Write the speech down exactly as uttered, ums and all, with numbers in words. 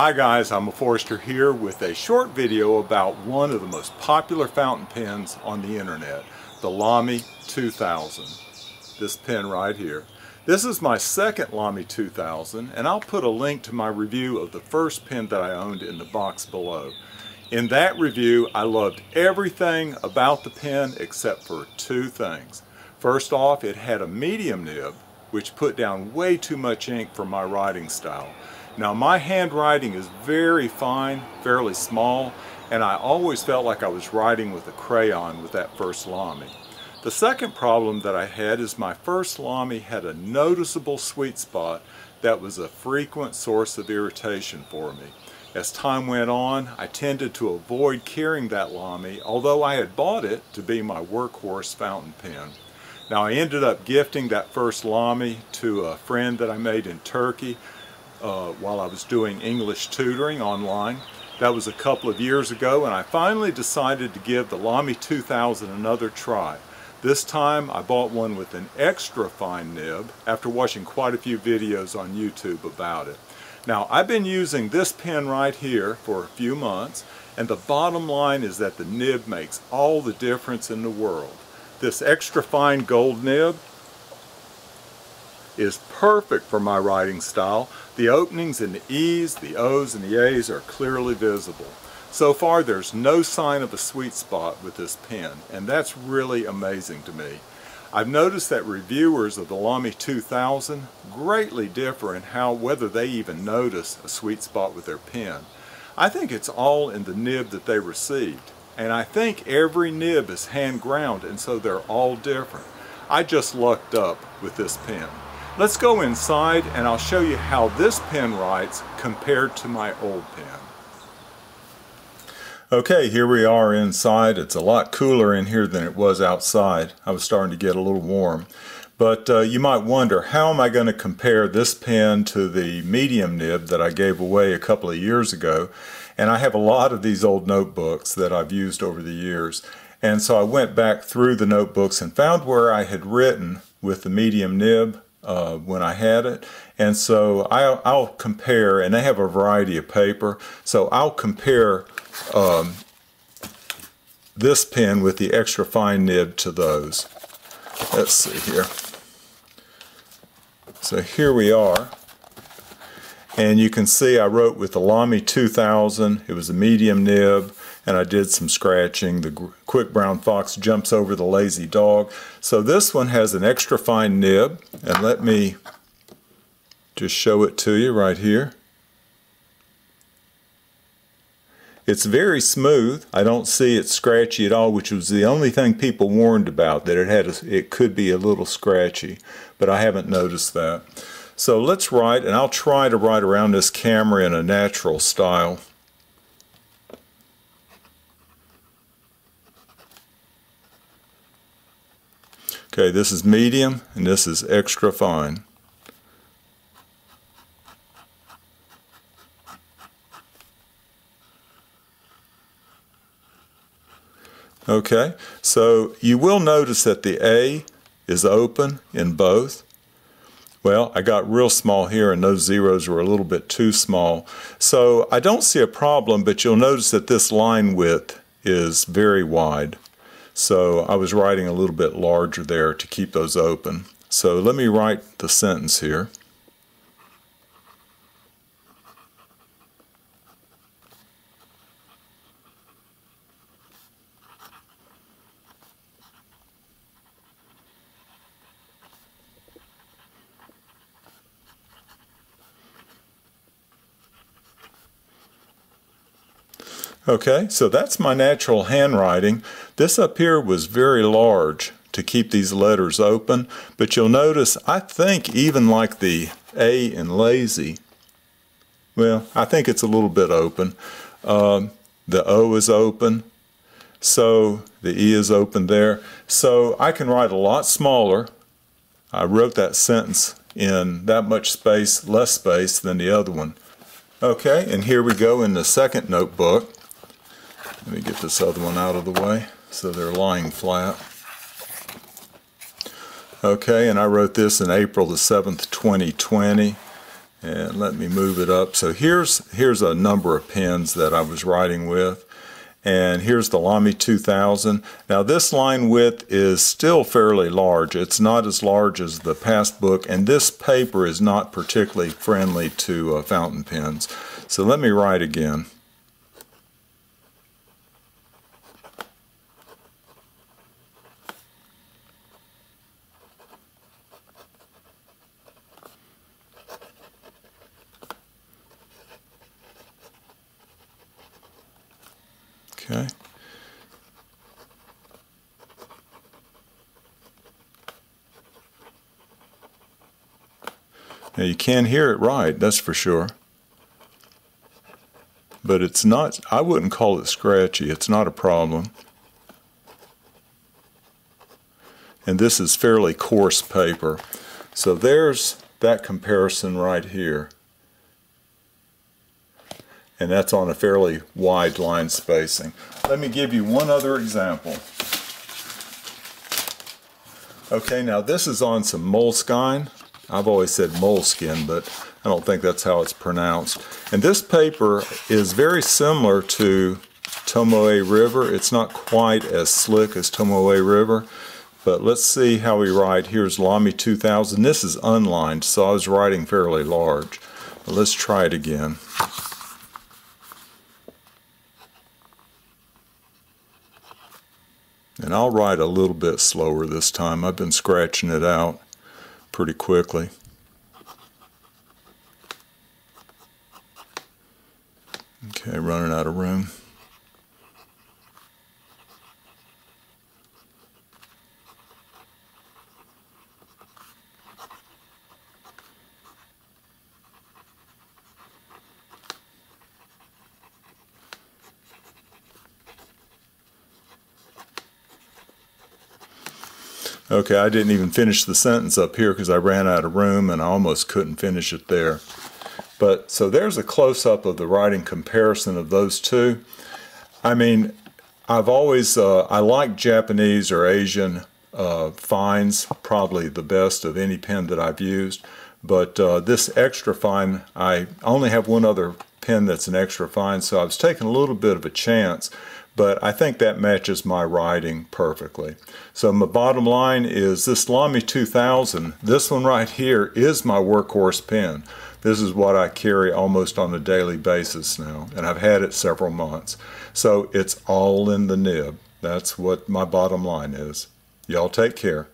Hi guys, I'm a forester here with a short video about one of the most popular fountain pens on the internet, the Lamy two thousand. This pen right here. This is my second Lamy two thousand, and I'll put a link to my review of the first pen that I owned in the box below. In that review, I loved everything about the pen except for two things. First off, it had a medium nib, which put down way too much ink for my writing style. Now, my handwriting is very fine, fairly small, and I always felt like I was writing with a crayon with that first Lamy. The second problem that I had is my first Lamy had a noticeable sweet spot that was a frequent source of irritation for me. As time went on, I tended to avoid carrying that Lamy, although I had bought it to be my workhorse fountain pen. Now, I ended up gifting that first Lamy to a friend that I made in Turkey uh, while I was doing English tutoring online. That was a couple of years ago, and I finally decided to give the Lamy two thousand another try. This time, I bought one with an extra fine nib after watching quite a few videos on YouTube about it. Now, I've been using this pen right here for a few months, and the bottom line is that the nib makes all the difference in the world. This extra fine gold nib is perfect for my writing style. The openings in the E's, the O's, and the A's are clearly visible. So far, there's no sign of a sweet spot with this pen, and that's really amazing to me. I've noticed that reviewers of the Lamy two thousand greatly differ in how whether they even notice a sweet spot with their pen. I think it's all in the nib that they received. And I think every nib is hand ground, and so they're all different. I just lucked up with this pen. Let's go inside and I'll show you how this pen writes compared to my old pen. Okay, here we are inside. It's a lot cooler in here than it was outside. I was starting to get a little warm. But uh, you might wonder, how am I going to compare this pen to the medium nib that I gave away a couple of years ago? And I have a lot of these old notebooks that I've used over the years. And so I went back through the notebooks and found where I had written with the medium nib uh, when I had it. And so I'll, I'll compare, and they have a variety of paper. So I'll compare um, this pen with the extra fine nib to those. Let's see here. So here we are. And you can see I wrote with the Lamy two thousand, it was a medium nib, and I did some scratching. The quick brown fox jumps over the lazy dog. So this one has an extra fine nib, and let me just show it to you right here. It's very smooth. I don't see it scratchy at all, which was the only thing people warned about, that it had a, it could be a little scratchy, but I haven't noticed that. So let's write, and I'll try to write around this camera in a natural style. Okay, this is medium, and this is extra fine. Okay, so you will notice that the A is open in both. Well, I got real small here, and those zeros were a little bit too small. So I don't see a problem, but you'll notice that this line width is very wide. So I was writing a little bit larger there to keep those open. So let me write the sentence here. Okay, so that's my natural handwriting. This up here was very large to keep these letters open, but you'll notice I think even like the A in lazy, well, I think it's a little bit open. Um, the O is open, so the E is open there. So I can write a lot smaller. I wrote that sentence in that much space, less space than the other one. Okay, and here we go in the second notebook. Let me get this other one out of the way so they're lying flat. Okay, and I wrote this in April the seventh, twenty twenty, And let me move it up. So here's here's a number of pins that I was writing with. And here's the Lamy two thousand. Now this line width is still fairly large. It's not as large as the past book, and this paper is not particularly friendly to uh, fountain pens. So let me write again. Okay. Now you can hear it right, that's for sure. But it's not, I wouldn't call it scratchy, it's not a problem. And this is fairly coarse paper. So there's that comparison right here. And that's on a fairly wide line spacing. Let me give you one other example. Okay, now this is on some Moleskine. I've always said Moleskine, but I don't think that's how it's pronounced. And this paper is very similar to Tomoe River. It's not quite as slick as Tomoe River, but let's see how we write. Here's Lamy two thousand. This is unlined, so I was writing fairly large. But let's try it again. And I'll write a little bit slower this time. I've been scratching it out pretty quickly. Okay, running out of room. Okay, I didn't even finish the sentence up here because I ran out of room and I almost couldn't finish it there. But so there's a close-up of the writing comparison of those two. I mean, I've always, uh, I like Japanese or Asian uh, fines, probably the best of any pen that I've used. But uh, this extra fine, I only have one other pen that's an extra fine, so I was taking a little bit of a chance. But I think that matches my writing perfectly. So my bottom line is this Lamy two thousand, this one right here is my workhorse pen. This is what I carry almost on a daily basis now, and I've had it several months. So it's all in the nib. That's what my bottom line is. Y'all take care.